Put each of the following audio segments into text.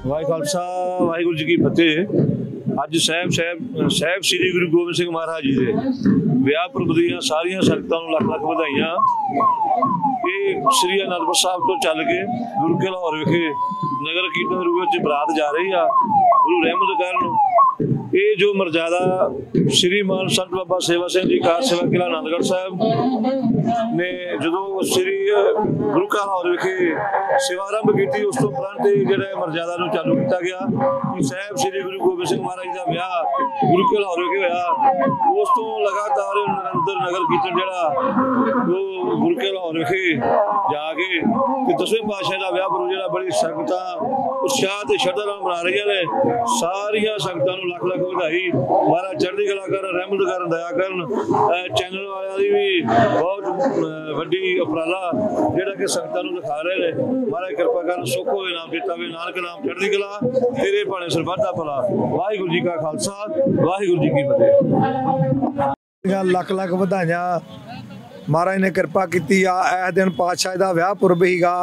वाहे खालसा वाहेगुरु जी की फतेह। अज साहब श्री गुरु गोबिंद सिंह महाराज जी के विआह पुरब दी सारिया संगतां नूं लख लख वधाईयां। ये श्री आनंदपुर साहब तो चल के गुरु कलौर विखे नगर कीर्तन रूप में बरात जा रही है। गुरु रहमत कारण ये जो मर्यादा श्रीमान संत बाबा सेवा सिंह जी कार सेवा किला नंदगढ़ साहब ने जो श्री गुरु कलौर विखे सेवा आरंभ की, उस तो उपरंत जो मर्यादा चालू किया गया कि साहब श्री गुरु गोबिंद सिंह महाराज का विआह गुरु कलौर विखे होया। उस तो लगातार निरंतर नगर कीर्तन जरा गुरु कलौर विखे जाके दसवें पातशाह का विआह जो बड़ी संगत उत्साह ते श्रद्धा नाल मना रही ने। सारिया संगतां नूं लख लख वधाई। महाराज चढ़दी कला कर, रहमत कर, दया कर। चैनल वालियां दी भी बहुत वड्डी उपराला जेड़ा कि संगतां नूं दिखा रहे ने। महाराज कृपा कर, सुख होवे, नाम देता वे, नानक नाम चढ़दी कला, तेरे भाणे सरबत दा भला। वाहिगुरू जी का खालसा वाहिगुरू जी की फतेह। लख लख वधाइयां। महाराज ने कृपा की। इस दिन पातशाह का विआह पुरब हीगा,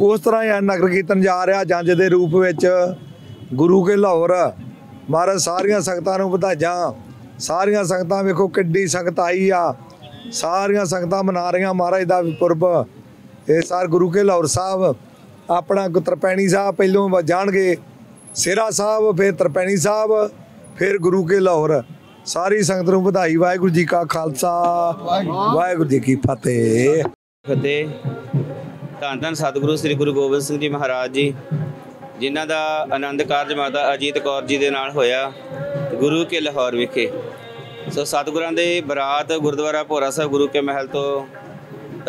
उस तरह ही नगर कीर्तन जा रहा जंज के रूप में। गुरु कलौर महाराज सारिया संगतां नूं वधाइयां। सारिया संगतां वेखो किड्डी संगत आई आ। सारिया संगतां मना रही महाराज का पुरब। ये सार गुरु कलौर साहब अपना तरबैणी साहब पहलों जाणगे, शेरा साहब, फिर तरबैणी साहब, फिर गुरु कलौर। सारी संगत नूं बधाई। वाहिगुरू जी का खालसा वाहिगुरू जी की फतेह। फतेह धन धन सतगुरु श्री गुरु गोबिंद सिंह जी महाराज जी, जिन्हां दा आनंद कारज माता अजीत कौर जी दे नाल होया गुरु कलौर विखे। सो सतगुरां दे बरात गुरुद्वारा भोरा साहब गुरु के महल तो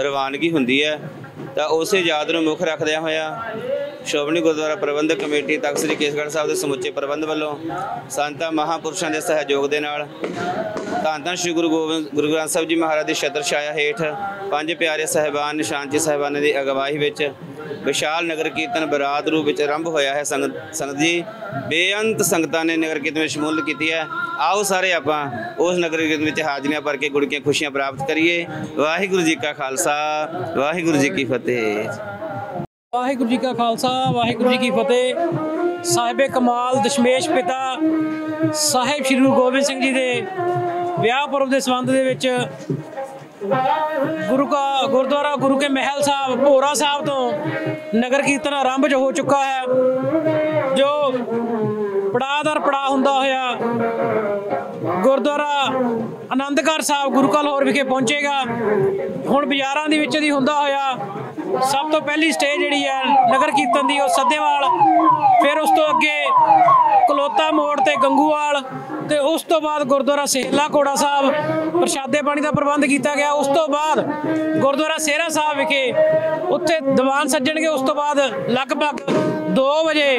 रवानगी होंदी है। तो उस याद को मुख रखद्या होया श्रोमणी गुरुद्वारा प्रबंधक कमेटी तख्त श्री केसगढ़ साहब के समुचे प्रबंध वालों संतां महापुरुषों के सहयोग के नाल धन धन श्री गुरु ग्रंथ साहब जी महाराज की छत्र छाया हेठ पंज प्यारे साहबान निशानची साहबान की अगवाई में विशाल नगर कीर्तन बरात रूप में आरंभ होया है। संगत जी बेअंत संगतां ने नगर कीर्तन में शमूलियत की है। आओ सारे आपां उस नगर कीर्तन में हाजरियां भर के गुड़ की खुशियां प्राप्त करिए। वाहिगुरू जी का खालसा वाहिगुरू जी की फतेह। वाहिगुरू जी का खालसा वाहिगुरू जी की फतेह। साहिब कमाल दशमेश पिता साहिब श्री गुरु गोबिंद सिंह जी के ਵਿਆਹ ਪੁਰਬ ਦੇ ਸੰਬੰਧ ਦੇ ਵਿੱਚ ਗੁਰਦੁਆਰਾ ਗੁਰੂ ਕੇ ਮਹਿਲ ਸਾਹਿਬ ਭੋਰਾ ਸਾਹਿਬ ਤੋਂ ਨਗਰ ਕੀਰਤਨ ਆਰੰਭ ਹੋ ਚੁੱਕਾ ਹੈ, ਜੋ ਪੜਾਅ ਦਰ ਪੜਾਅ ਹੁੰਦਾ ਹੋਇਆ ਗੁਰਦੁਆਰਾ ਆਨੰਦਗੜ੍ਹ ਸਾਹਿਬ ਗੁਰੂ ਕਲੌਰ ਵਿਖੇ ਪਹੁੰਚੇਗਾ। ਹੁਣ ਬਾਜ਼ਾਰਾਂ ਦੇ ਵਿੱਚ ਦੀ ਹੁੰਦਾ ਹੋਇਆ ਸਭ ਤੋਂ ਪਹਿਲੀ ਸਟੇਜ ਜਿਹੜੀ ਹੈ ਨਗਰ ਕੀਰਤਨ ਦੀ, ਉਹ ਸੱਦੇਵਾਲ, ਫਿਰ ਉਸ ਤੋਂ ਅੱਗੇ ਕਲੋਤਾ ਮੋੜ ਤੇ ਗੰਗੂਵਾਲ, ਤੇ ਉਸ ਤੋਂ ਬਾਅਦ ਗੁਰਦੁਆਰਾ ਸ਼ੇਲਾ ਘੋੜਾ ਸਾਹਿਬ ਪ੍ਰਸ਼ਾਦੇ ਪਾਣੀ ਦਾ ਪ੍ਰਬੰਧ ਕੀਤਾ ਗਿਆ। ਉਸ ਤੋਂ ਬਾਅਦ ਗੁਰਦੁਆਰਾ ਸੇਹਰਾ ਸਾਹਿਬ ਵਿਖੇ ਉੱਥੇ ਦੀਵਾਨ ਸੱਜਣਗੇ। ਉਸ ਤੋਂ ਬਾਅਦ ਲਗਭਗ 2 ਵਜੇ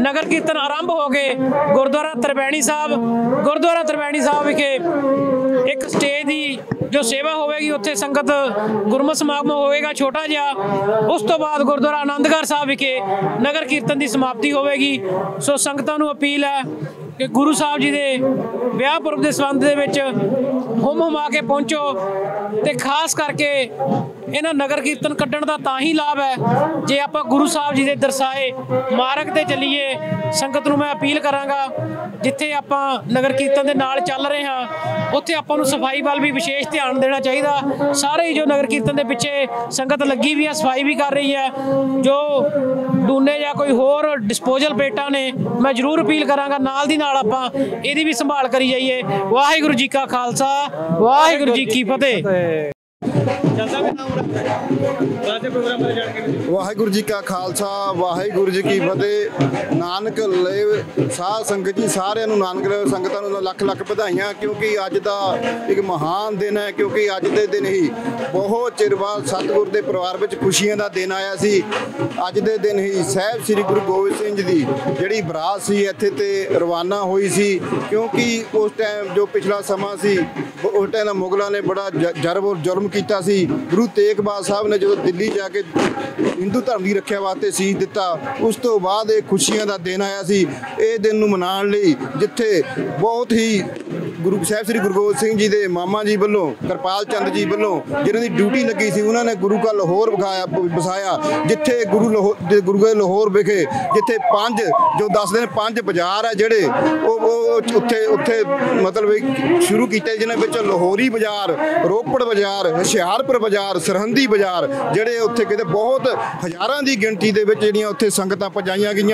ਨਗਰ ਕੀਰਤਨ ਆਰੰਭ ਹੋ ਗਏ। ਗੁਰਦੁਆਰਾ ਤਰਬੈਣੀ ਸਾਹਿਬ ਵਿਖੇ ਇੱਕ ਸਟੇਜ ਦੀ जो सेवा होगी, उत्थे संगत गुरमत समागम होएगा छोटा जिहा। उस तो बाद गुरुद्वारा आनंदगढ़ साहब विखे नगर कीर्तन की समाप्ति होगी। सो संगतां नूं अपील है कि गुरु साहब जी के विआह पुरब के संबंध दे विच हुम हुमा के पहुँचो, तो खास करके इन्हां नगर कीर्तन कड्ढण दा तां ही लाभ है जे आपां गुरु साहब जी के दर्शाए मार्ग ते चलीए। संगत नूं मैं अपील करांगा जिथे आपां नगर कीर्तन दे नाल चल रहे हां, उत्थे आपां नूं सफाई वाल भी विशेष ध्यान देना चाहिए। सारे ही जो नगर कीर्तन के पिछे संगत लगी भी है, सफाई भी कर रही है। जो डूने या कोई होर डिस्पोजल प्लेटा ने, मैं जरूर अपील करांगा नाल दी नाल आपां इहदी भी संभाल करी जाइए। वाहिगुरू जी का खालसा वाहिगुरू जी की फतेह। वाहिगुरू जी का खालसा वाहिगुरू जी की फतेह। नानक लेव साध संगत जी सारे नानक लेव संगतां लख लख बधाइयां, क्योंकि अज का एक महान दिन है। क्योंकि अज के दिन ही बहुत चिर बाद सतगुर के परिवार में खुशियां का दिन आया सी। अज के दिन ही साहिब श्री गुरु गोबिंद सिंह जी की जिहड़ी बरात सी इत्थे ते रवाना हुई सी, क्योंकि उस टाइम जो पिछला समा सी उस टाइम मुगलों ने बड़ा जरब और जुर्म किया। गुरु तेग बहादुर साहब ने जो दिल्ली जाके हिंदू धर्म की रक्षा वास्ते सीस दिता, उस तो बाद खुशियां का दिन आया सी। ये दिन मनाने जिथे बहुत ही गुरु साहब श्री गुरु गोबिंद सिंह जी के मामा जी वालों कृपाल चंद जी वालों जिन्हों की ड्यूटी लगी सी उन्होंने गुरु का लाहौर बसाया जिथे गुरु लाहौर विखे जिथे पांच जो दस दिन पांच बाजार है जोड़े उत्थे मतलब शुरू किए जिन्होंने लाहौरी बाजार रोपड़ बाजार हुशियारपुर बाजार सरहंदी बाजार जोड़े उत्थे कहते बहुत हज़ारों की गिनती के जोड़ियाँ उत्थे संगत पहुँचाई गई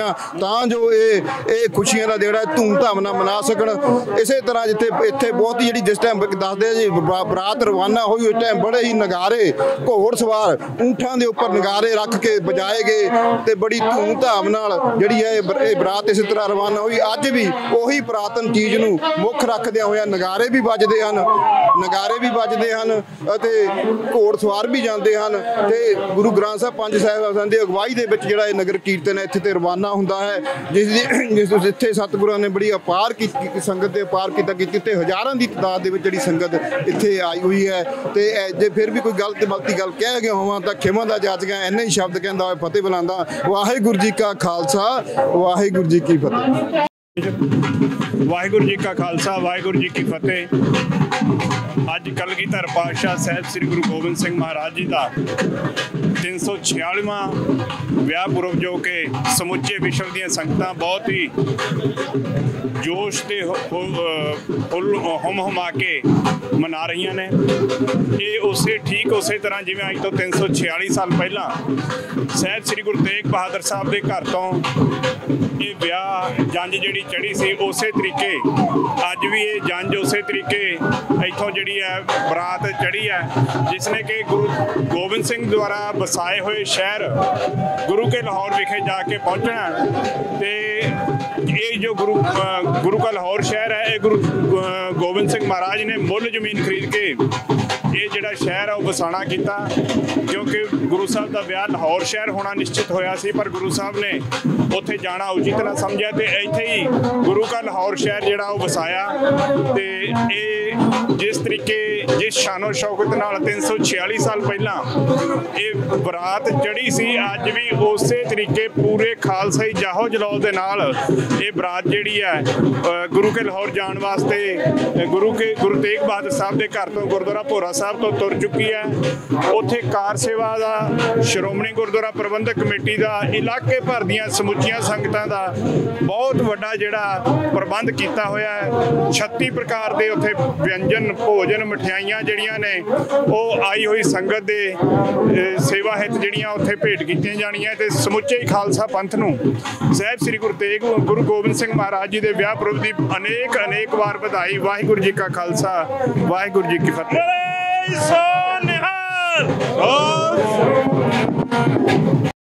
जो ये खुशियां का जोड़ा धूमधाम नाल मना सकन। इस तरह जिथे इतने बहुत ही जी जिस टाइम दसदे जी बरात रवाना हुई उस टाइम बड़े ही नगारे घोड़ सवार ऊँठा के उपर नगारे रख के बजाए गए तो बड़ी धूमधाम नाल जिहड़ी है बरात इस तरह रवाना हुई। अज भी उही पुरातन चीज़ नूं मुख रखदियां होइयां नगारे भी वजदे हन अते घोड़ सवार भी जाते हैं तो गुरु ग्रंथ साहब पंज साहिबान की अगवाई के जोड़ा नगर कीर्तन है इत्थे ते रवाना हुंदा है जिस जिथे सतगुरां ने बड़ी अपार की संगत दे अपार किता कीते हज़ारों की तादाद में जी संगत इत्थे आई हुई है। तो जे फिर भी कोई गलती गल कह गया होवां तां खिमा दा जाचगा इन्ना ही शब्द कहंदा होए फतेह बुलांदा वाहिगुरू जी का खालसा वाहिगुरू जी की फतेह। वाहिगुरू जी का खालसा वाहिगुरू जी की फतेह। अज कलगीधर पातशाह साहब श्री गुरु गोबिंद सिंह महाराज जी का 346वां विआह पुरब जो कि समुचे विश्व दी संगतां बहुत ही जोश ते हुम हुमा के मना रही ने। ये उसे ठीक उस तरह जिमें अज तो 346 साल पहला साहब श्री गुरु तेग बहादुर साहब के घर तो ये ब्याह जंज जी चढ़ी सी उस तरीके अज भी ये जंज उस तरीके इतों जी है बरात चढ़ी है जिसने कि गुरु गोबिंद सिंह द्वारा बसाए हुए शहर गुरु के लाहौर विखे जाके पहुँचना। तो ये जो गुरु का लाहौर शहर है ये गुरु गोबिंद सिंह महाराज ने मुल जमीन खरीद के ये जिहड़ा शहर है वह बसाणा किया क्योंकि गुरु साहब का ब्याह लाहौर शहर होना निश्चित होया सी पर गुरु साहब ने उत्थे जाना उचित ना समझा तो इत्थे ही गुरु का लाहौर शहर जिहड़ा वह बसाया। तो ये जिस तरीके जिस शानो शौकत नाल 346 साल पहला ये बरात चढ़ी सी अज भी उस तरीके पूरे खालसाई जाहो जलौल दे नाल ये बरात जिहड़ी है गुरु के लाहौर जाण वास्ते गुरु तेग बहादुर साहब के घर तो गुरुद्वारा भोरा साहब तो तुर चुकी है। उत्थे कार सेवा का श्रोमणी गुरुद्वारा प्रबंधक कमेटी का इलाके भर दीआं समुचियां संगतां का बहुत वड्डा जिहड़ा प्रबंध किया होया है। 36 प्रकार के उत्थे व्यंजन भोजन मिठाइयां जिहड़ियां ने वह आई हुई संगत दे सेवा हित जिहड़ियां उत्थे भेंट कीतियां जाणियां ते समुचे ही खालसा पंथ नूं साहिब श्री गुरु गोबिंद सिंह महाराज जी के विआह पुरब दी अनेक वार बधाई। वाहिगुरू जी का खालसा वाहिगुरू जी की फतेह।